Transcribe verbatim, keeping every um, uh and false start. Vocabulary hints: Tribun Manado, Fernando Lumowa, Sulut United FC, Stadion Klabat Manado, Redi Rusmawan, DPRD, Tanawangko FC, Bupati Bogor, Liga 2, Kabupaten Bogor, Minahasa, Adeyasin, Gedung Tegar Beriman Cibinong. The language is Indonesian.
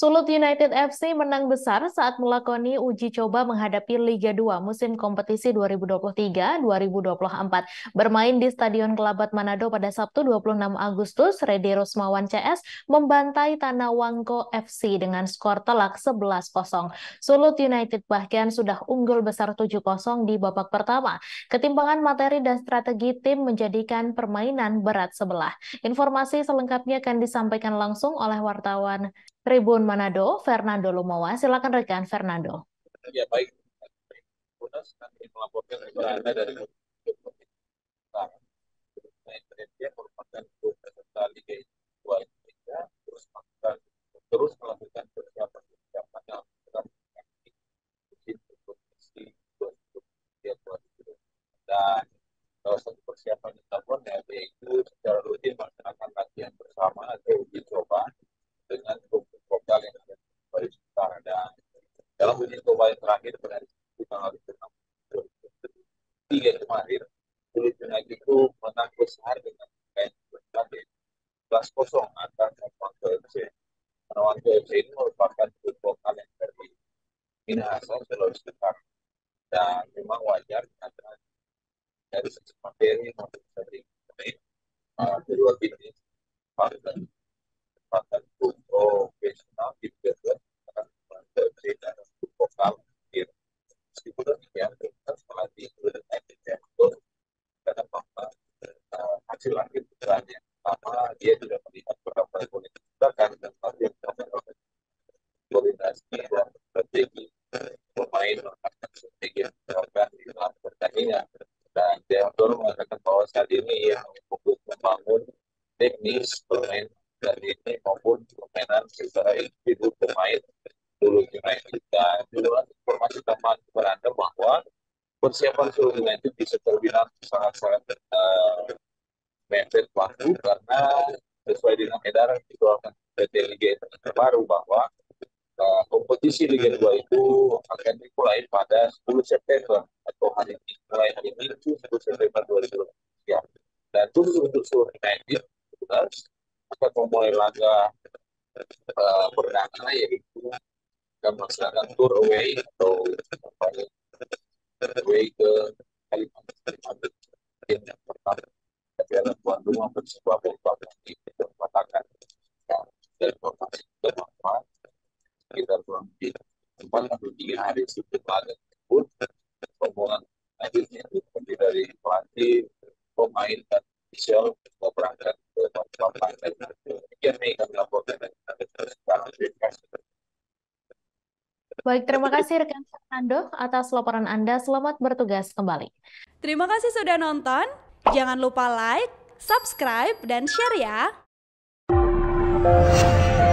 Sulut United F C menang besar saat melakoni uji coba menghadapi Liga dua musim kompetisi dua ribu dua puluh tiga dua ribu dua puluh empat. Bermain di Stadion Klabat Manado pada Sabtu dua puluh enam Agustus, Redi Rusmawan C S membantai Tanawangko F C dengan skor telak sebelas kosong. Sulut United bahkan sudah unggul besar tujuh kosong di babak pertama. Ketimpangan materi dan strategi tim menjadikan permainan berat sebelah. Informasi selengkapnya akan disampaikan langsung oleh wartawan Tribun Manado, Fernando Lumowa. Silakan rekan Fernando. Ya, baik. Bonus kami melaporkan kepada Anda dari merupakan peserta Liga dua Indonesia terus melakukan terus melakukan persiapan persiapan dalam musim kompetisi dua ribu dua puluh tiga dua ribu dua puluh empat dan salah satu persiapan dilakukan yaitu secara rutin melaksanakan latihan bersama atau uji coba dengan grup-grup lokal yang ada di Paris Utara, dan dalam uji coba yang terakhir pada tanggal enam Juli kemarin Sulut United itu menang besar dengan sebelas kosong atas Tanawangko F C. Tanawangko F C ini merupakan klub lokal yang dari Minahasa, Sulawesi Utara, dan memang wajar karena dari sisi materi maupun dari kedua tim ini paling kesempatan untuk profesional di Liga dua akan bergabung dan untuk lokal hadir. Meskipun demikian, kita melatih Sulut United untuk karena bahwa hasil akhir pertandingan pertama dia tidak melihat berapa boleh digunakan dan pasti melakukan koordinasi dan strategi pemain melakukan strategi yang diterapkan di dalam pertandingan. Dan dia mengatakan bahwa saat ini ia fokus membangun teknis pemain dari ini maupun permainan secara individu pemain Sulut United. Dan juga informasi tambahan kepada Anda bahwa persiapan Sulut United bisa terbilang sangat-sangat uh, mepet waktu karena sesuai dengan edaran dikeluarkan dari Liga terbaru bahwa uh, kompetisi Liga dua itu akan dimulai pada sepuluh September atau hari ini mulai hari ini sepuluh September dua ribu dua puluh tiga ya. Dan khusus untuk Sulut United akan memulai laga uh, perdana, yaitu akan melaksanakan tour away atau away ke Kalimantan yang pertama tapi ada tuan rumah bersebuah bola di tempatkan dari informasi bermanfaat sekitar kurang lebih empat puluh tiga hari sebelum laga tersebut rombongan akhirnya terdiri dari pelatih pemain dan ofisial mau berangkat ke tempat dan demikian nih kami laporkan dan baik, terima kasih rekan Fernando atas laporan Anda. Selamat bertugas kembali. Terima kasih sudah nonton. Jangan lupa like, subscribe, dan share ya.